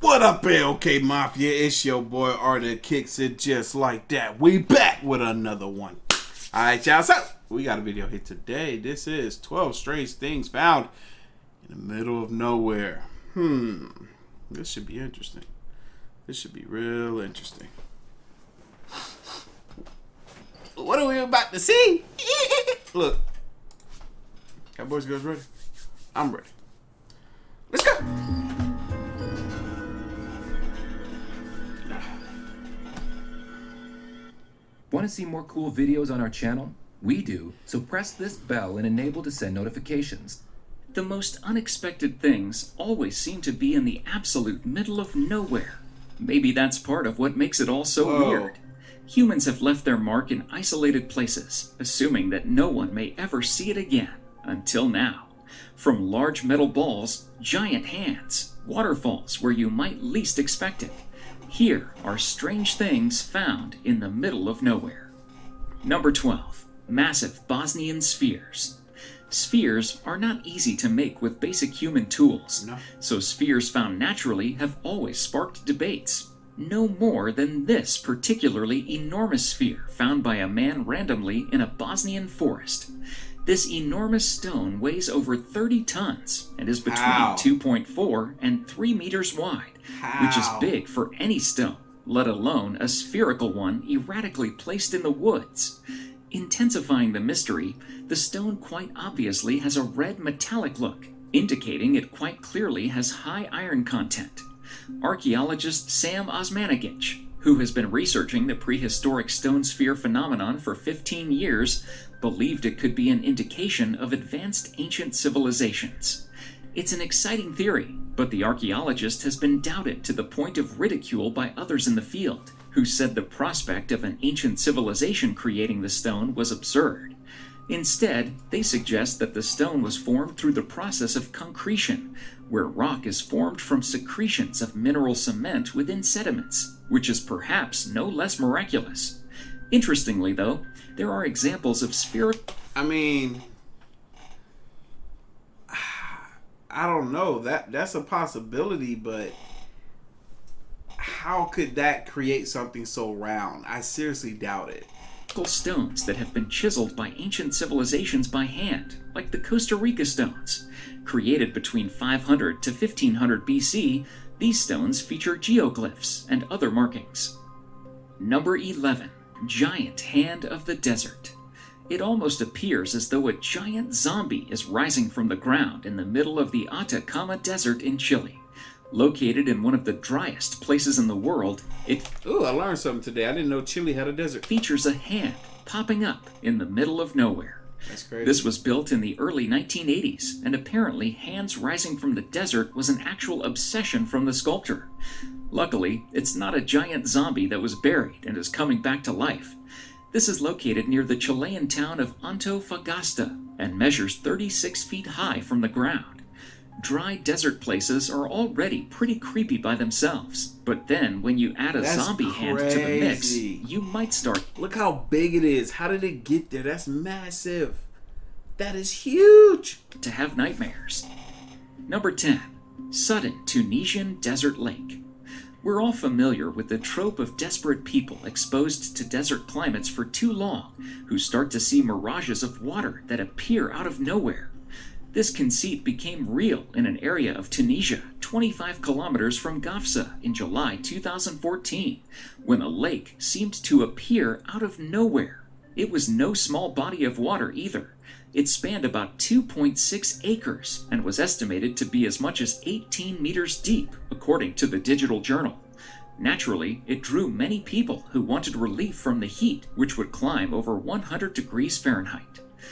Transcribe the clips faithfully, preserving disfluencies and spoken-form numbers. What up, A O K Mafia? It's your boy, Art of Kicks It Just Like That. We back with another one. All right, y'all, so we got a video here today. This is twelve Strange Things Found in the Middle of Nowhere. Hmm, this should be interesting. This should be real interesting. What are we about to see? Look, got boys and girls ready? I'm ready. Let's go. Want to see more cool videos on our channel? We do, so press this bell and enable to send notifications. The most unexpected things always seem to be in the absolute middle of nowhere. Maybe that's part of what makes it all so Whoa. weird. Humans have left their mark in isolated places, assuming that no one may ever see it again, until now. From large metal balls, giant hands, waterfalls where you might least expect it. Here are strange things found in the middle of nowhere. Number twelve. Massive Bosnian spheres. Spheres are not easy to make with basic human tools, no. so spheres found naturally have always sparked debates. No more than this particularly enormous sphere found by a man randomly in a Bosnian forest. This enormous stone weighs over thirty tons and is between two point four and three meters wide, How? which is big for any stone, let alone a spherical one erratically placed in the woods. Intensifying the mystery, the stone quite obviously has a red metallic look, indicating it quite clearly has high iron content. Archaeologist Sam Osmanagich, who has been researching the prehistoric stone sphere phenomenon for fifteen years, believed it could be an indication of advanced ancient civilizations. It's an exciting theory, but the archaeologist has been doubted to the point of ridicule by others in the field, who said the prospect of an ancient civilization creating the stone was absurd. Instead, they suggest that the stone was formed through the process of concretion, where rock is formed from secretions of mineral cement within sediments, which is perhaps no less miraculous. Interestingly, though, there are examples of spherical... I mean... I don't know. That That's a possibility, but... how could that create something so round? I seriously doubt it. ...stones that have been chiseled by ancient civilizations by hand, like the Costa Rica stones. Created between five hundred to fifteen hundred B C, these stones feature geoglyphs and other markings. Number eleven. Giant Hand of the Desert. It almost appears as though a giant zombie is rising from the ground in the middle of the Atacama Desert in Chile. Located in one of the driest places in the world, it Ooh, I learned something today. I didn't know Chile had a desert. Features a hand popping up in the middle of nowhere. That's crazy. This was built in the early nineteen eighties, and apparently hands rising from the desert was an actual obsession from the sculptor. Luckily, it's not a giant zombie that was buried and is coming back to life. This is located near the Chilean town of Antofagasta and measures thirty-six feet high from the ground. Dry desert places are already pretty creepy by themselves, but then when you add a That's zombie crazy. hand to the mix, you might start... Look how big it is. How did it get there? That's massive. That is huge. ...to have nightmares. Number ten. Sudden Tunisian Desert Lake. We're all familiar with the trope of desperate people exposed to desert climates for too long, who start to see mirages of water that appear out of nowhere. This conceit became real in an area of Tunisia, twenty-five kilometers from Gafsa in July two thousand fourteen, when a lake seemed to appear out of nowhere. It was no small body of water either. It spanned about two point six acres and was estimated to be as much as eighteen meters deep, according to the Digital Journal. Naturally, it drew many people who wanted relief from the heat, which would climb over one hundred degrees Fahrenheit.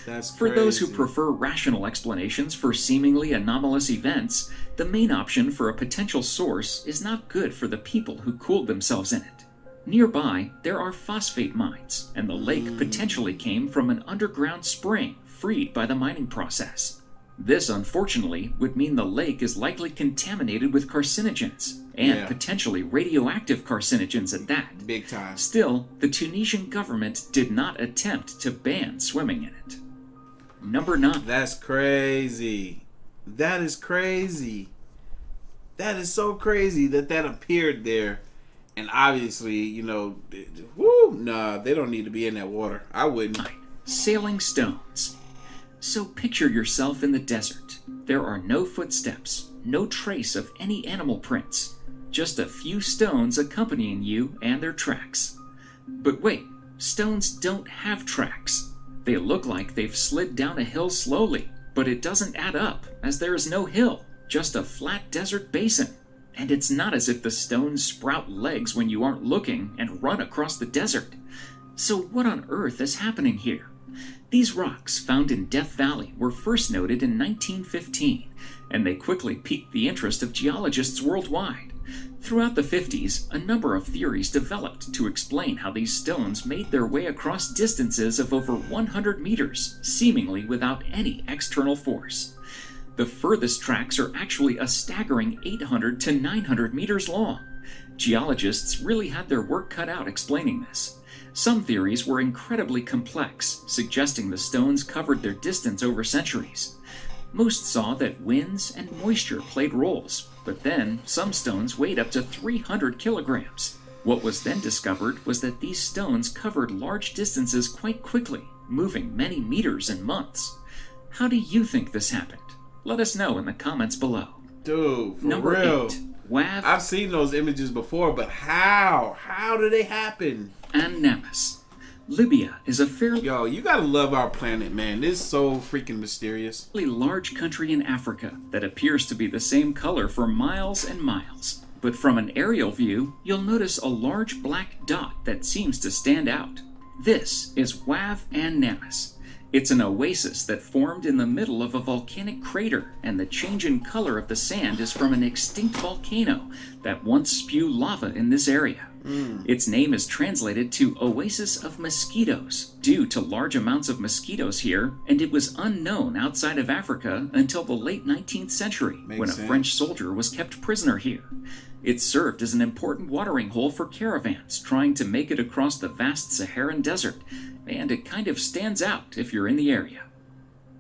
That's crazy. For those who prefer rational explanations for seemingly anomalous events, the main option for a potential source is not good for the people who cooled themselves in it. Nearby, there are phosphate mines, and the lake mm. potentially came from an underground spring freed by the mining process. This, unfortunately, would mean the lake is likely contaminated with carcinogens, and yeah. potentially radioactive carcinogens at that. Big time. Still, the Tunisian government did not attempt to ban swimming in it. Number nine. That's crazy. That is crazy. That is so crazy that that appeared there. And obviously, you know, woo, nah, they don't need to be in that water. I wouldn't. Sailing stones. So picture yourself in the desert. There are no footsteps, no trace of any animal prints, just a few stones accompanying you and their tracks. But wait, stones don't have tracks. They look like they've slid down a hill slowly, but it doesn't add up, as there is no hill, just a flat desert basin. And it's not as if the stones sprout legs when you aren't looking and run across the desert. So what on earth is happening here? These rocks found in Death Valley were first noted in nineteen fifteen, and they quickly piqued the interest of geologists worldwide. Throughout the fifties, a number of theories developed to explain how these stones made their way across distances of over one hundred meters, seemingly without any external force. The furthest tracks are actually a staggering eight hundred to nine hundred meters long. Geologists really had their work cut out explaining this. Some theories were incredibly complex, suggesting the stones covered their distance over centuries. Most saw that winds and moisture played roles, but then some stones weighed up to three hundred kilograms. What was then discovered was that these stones covered large distances quite quickly, moving many meters in months. How do you think this happened? Let us know in the comments below. Dude, for Number real. Eight, Wav. I've seen those images before, but how? How do they happen? Annamas. Libya is a fairly... Yo, you gotta love our planet, man. This is so freaking mysterious. ...large country in Africa that appears to be the same color for miles and miles. But from an aerial view, you'll notice a large black dot that seems to stand out. This is Wav Annamas. It's an oasis that formed in the middle of a volcanic crater, and the change in color of the sand is from an extinct volcano that once spewed lava in this area. Mm. Its name is translated to Oasis of Mosquitoes, due to large amounts of mosquitoes here, and it was unknown outside of Africa until the late nineteenth century, Makes when a sense. French soldier was kept prisoner here. It served as an important watering hole for caravans trying to make it across the vast Saharan desert, and it kind of stands out if you're in the area.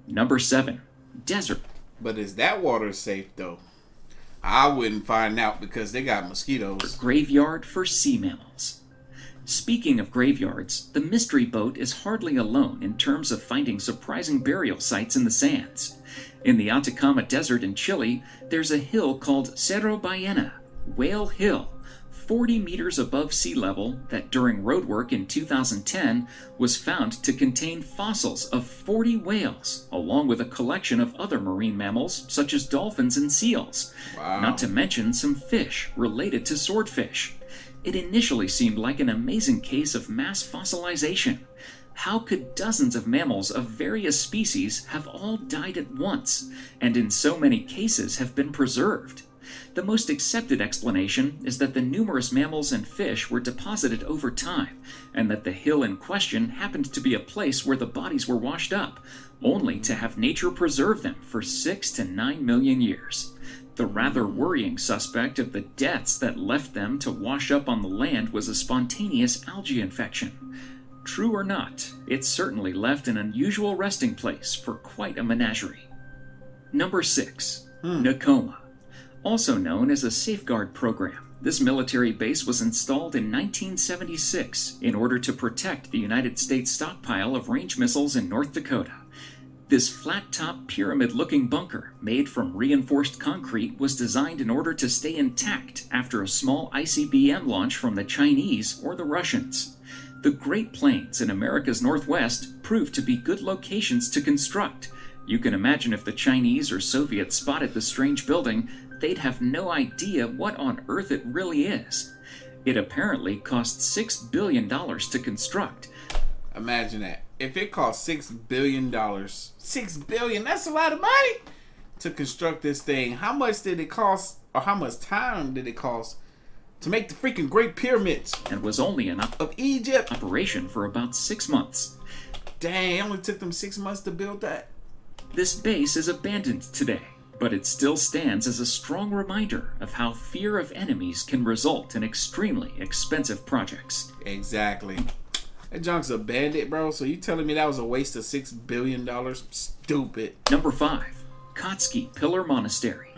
Number seven, desert. But is that water safe though? I wouldn't find out because they got mosquitoes. Graveyard for sea mammals. Speaking of graveyards, the mystery boat is hardly alone in terms of finding surprising burial sites in the sands. In the Atacama Desert in Chile, there's a hill called Cerro Ballena, Whale Hill, forty meters above sea level, that during roadwork in two thousand ten was found to contain fossils of forty whales, along with a collection of other marine mammals such as dolphins and seals, wow. Not to mention some fish related to swordfish. It initially seemed like an amazing case of mass fossilization. How could dozens of mammals of various species have all died at once, and in so many cases have been preserved? The most accepted explanation is that the numerous mammals and fish were deposited over time, and that the hill in question happened to be a place where the bodies were washed up, only to have nature preserve them for six to nine million years. The rather worrying suspect of the deaths that left them to wash up on the land was a spontaneous algae infection. True or not, it certainly left an unusual resting place for quite a menagerie. Number six, hmm. Nacoma. Also known as a safeguard program, this military base was installed in nineteen seventy-six in order to protect the United States stockpile of range missiles in North Dakota. This flat-top, pyramid-looking bunker made from reinforced concrete was designed in order to stay intact after a small I C B M launch from the Chinese or the Russians. The Great Plains in America's Northwest proved to be good locations to construct. You can imagine if the Chinese or Soviets spotted the strange building, they'd have no idea what on earth it really is. It apparently cost six billion dollars to construct. Imagine that. If it cost six billion dollars, six billion dollars, that's a lot of money to construct this thing. How much did it cost, or how much time did it cost to make the freaking Great Pyramids? And was only an op- of Egypt operation for about six months. Dang, it only took them six months to build that. This base is abandoned today, but it still stands as a strong reminder of how fear of enemies can result in extremely expensive projects. Exactly. That junk's a bandit, bro, so you telling me that was a waste of six billion dollars? Stupid. Number five, Katskhi Pillar Monastery.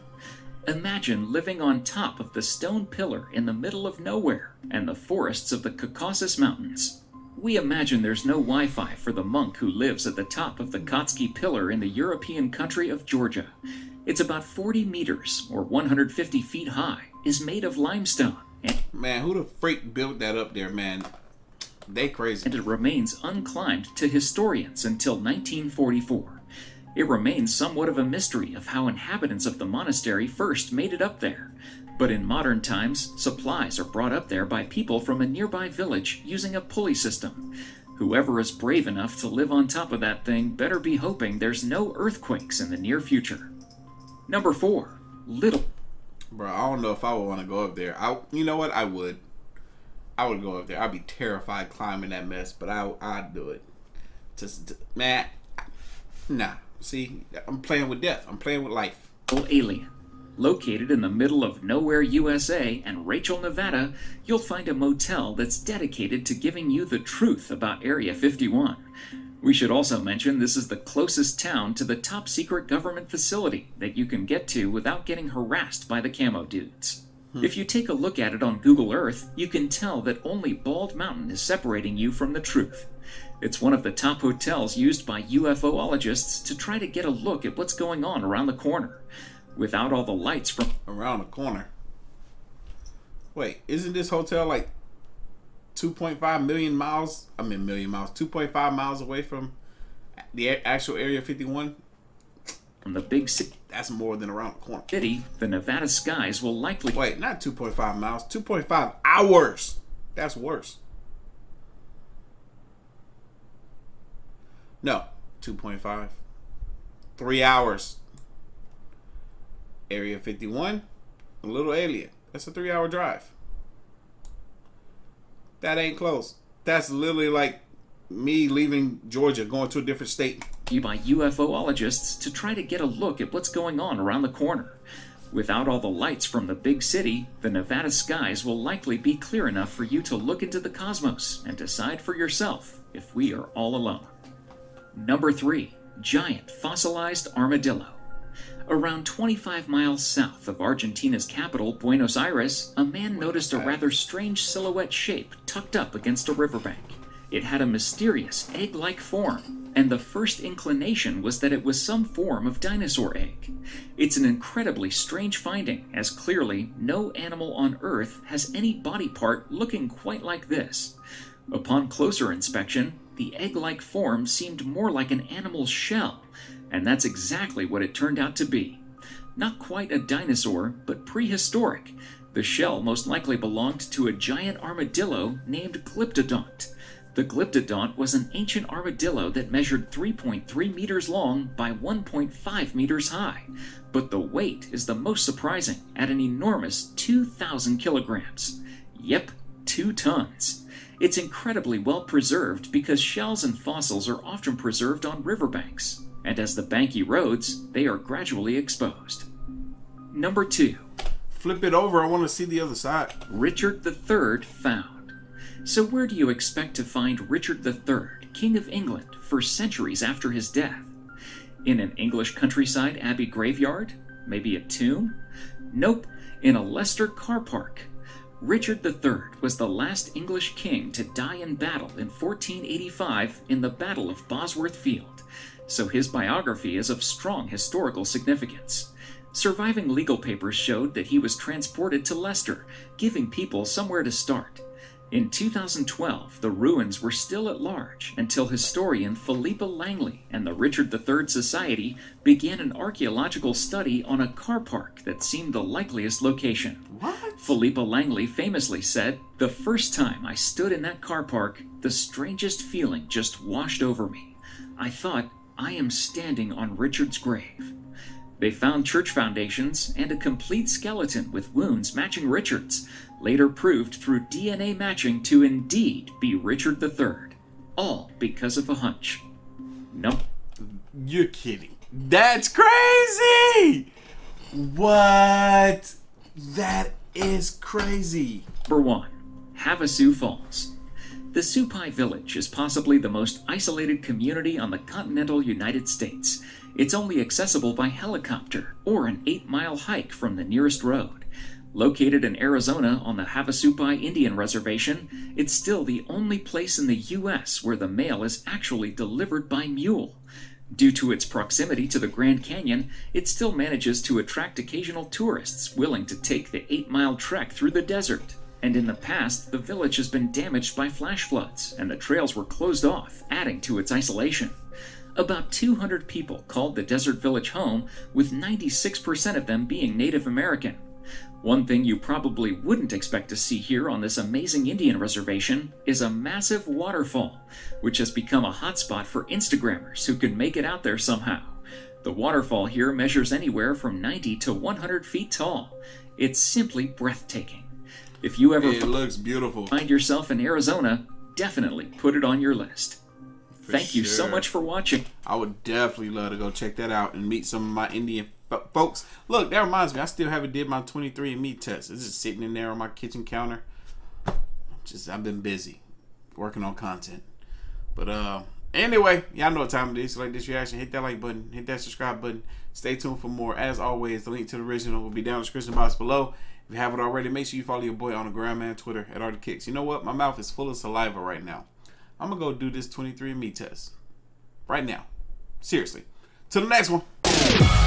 Imagine living on top of the stone pillar in the middle of nowhere and the forests of the Caucasus Mountains. We imagine there's no Wi-Fi for the monk who lives at the top of the Katskhi Pillar in the European country of Georgia. It's about forty meters or one hundred fifty feet high, is made of limestone. And man, who the freak built that up there, man? They crazy. And it remains unclimbed to historians until nineteen forty-four. It remains somewhat of a mystery of how inhabitants of the monastery first made it up there, but in modern times, supplies are brought up there by people from a nearby village using a pulley system. Whoever is brave enough to live on top of that thing better be hoping there's no earthquakes in the near future. Number four, Little. Bro, I don't know if I would want to go up there. I, you know what? I would. I would go up there. I'd be terrified climbing that mess, but I, I'd do it. Just, man, nah. See, I'm playing with death. I'm playing with life. Alien. Located in the middle of nowhere, U S A, and Rachel, Nevada, you'll find a motel that's dedicated to giving you the truth about Area fifty-one. We should also mention this is the closest town to the top-secret government facility that you can get to without getting harassed by the camo dudes. Hmm. If you take a look at it on Google Earth, you can tell that only Bald Mountain is separating you from the truth. It's one of the top hotels used by UFOologists to try to get a look at what's going on around the corner. Without all the lights from... Around the corner? Wait, isn't this hotel like two point five million miles? I mean million miles. two point five miles away from the actual Area fifty-one? From the big city. That's more than around the corner. City, the Nevada skies will likely... Wait, not two point five miles. two point five hours. That's worse. No, two point five. Three hours. Area fifty-one, a little alien. That's a three hour drive. That ain't close. That's literally like me leaving Georgia, going to a different state. You by UFOologists to try to get a look at what's going on around the corner. Without all the lights from the big city, the Nevada skies will likely be clear enough for you to look into the cosmos and decide for yourself if we are all alone. Number three, giant fossilized armadillo. Around twenty-five miles south of Argentina's capital, Buenos Aires, a man noticed a rather strange silhouette shape tucked up against a riverbank. It had a mysterious egg-like form, and the first inclination was that it was some form of dinosaur egg. It's an incredibly strange finding, as clearly no animal on Earth has any body part looking quite like this. Upon closer inspection, the egg-like form seemed more like an animal's shell, and that's exactly what it turned out to be. Not quite a dinosaur, but prehistoric. The shell most likely belonged to a giant armadillo named Glyptodont. The Glyptodont was an ancient armadillo that measured three point three meters long by one point five meters high, but the weight is the most surprising at an enormous two thousand kilograms. Yep, two tons. It's incredibly well preserved because shells and fossils are often preserved on riverbanks, and as the bank erodes, they are gradually exposed. Number two. Flip it over, I want to see the other side. Richard the Third found. So where do you expect to find Richard the Third, King of England, for centuries after his death? In an English countryside abbey graveyard? Maybe a tomb? Nope, in a Leicester car park. Richard the Third was the last English king to die in battle in fourteen eighty-five in the Battle of Bosworth Field, so his biography is of strong historical significance. Surviving legal papers showed that he was transported to Leicester, giving people somewhere to start. In two thousand twelve, the ruins were still at large until historian Philippa Langley and the Richard the Third Society began an archaeological study on a car park that seemed the likeliest location. What? Philippa Langley famously said, "The first time I stood in that car park, the strangest feeling just washed over me. I thought, I am standing on Richard's grave." They found church foundations and a complete skeleton with wounds matching Richard's, later proved through D N A matching to indeed be Richard the Third. All because of a hunch. No. You're kidding. That's crazy! What? That is crazy. Number one. Havasu Falls. The Supai village is possibly the most isolated community on the continental United States. It's only accessible by helicopter or an eight-mile hike from the nearest road. Located in Arizona on the Havasupai Indian Reservation, it's still the only place in the U S where the mail is actually delivered by mule. Due to its proximity to the Grand Canyon, it still manages to attract occasional tourists willing to take the eight-mile trek through the desert. And in the past, the village has been damaged by flash floods, and the trails were closed off, adding to its isolation. About two hundred people called the desert village home, with ninety-six percent of them being Native American. One thing you probably wouldn't expect to see here on this amazing Indian reservation is a massive waterfall, which has become a hotspot for Instagrammers who could make it out there somehow. The waterfall here measures anywhere from ninety to one hundred feet tall. It's simply breathtaking. If you ever it looks beautiful. find yourself in Arizona, definitely put it on your list. For Thank sure. you so much for watching. I would definitely love to go check that out and meet some of my Indian folks. Look, that reminds me, I still haven't did my twenty-three and me test. It's just sitting in there on my kitchen counter. Just I've been busy working on content. But uh, anyway, y'all know what time it is. So like this reaction, hit that like button, hit that subscribe button. Stay tuned for more. As always, the link to the original will be down in the description box below. If you haven't already, make sure you follow your boy on the gram and Twitter at Art of Kicks. You know what? My mouth is full of saliva right now. I'm going to go do this twenty-three and me test right now. Seriously. Till the next one.